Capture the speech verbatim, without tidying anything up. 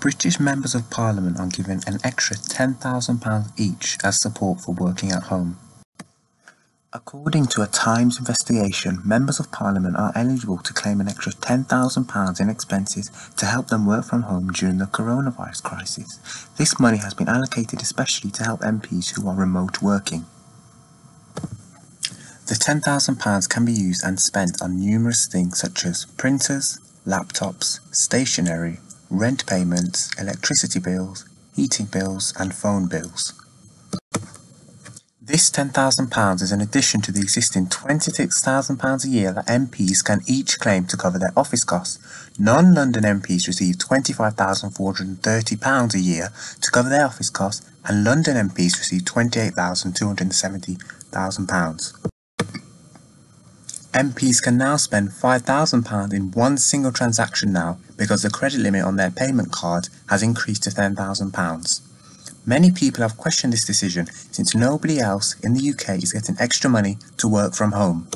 British members of Parliament are given an extra ten thousand pounds each as support for working at home. According to a Times investigation, members of Parliament are eligible to claim an extra ten thousand pounds in expenses to help them work from home during the coronavirus crisis. This money has been allocated especially to help M Ps who are remote working. The ten thousand pounds can be used and spent on numerous things such as printers, laptops, stationery, rent payments, electricity bills, heating bills and phone bills. This ten thousand pounds is an addition to the existing twenty-six thousand pounds a year that M Ps can each claim to cover their office costs. Non-London M Ps receive twenty-five thousand four hundred thirty pounds a year to cover their office costs, and London M Ps receive twenty-eight million two hundred seventy thousand pounds. M Ps can now spend five thousand pounds in one single transaction now because the credit limit on their payment card has increased to ten thousand pounds. Many people have questioned this decision since nobody else in the U K is getting extra money to work from home.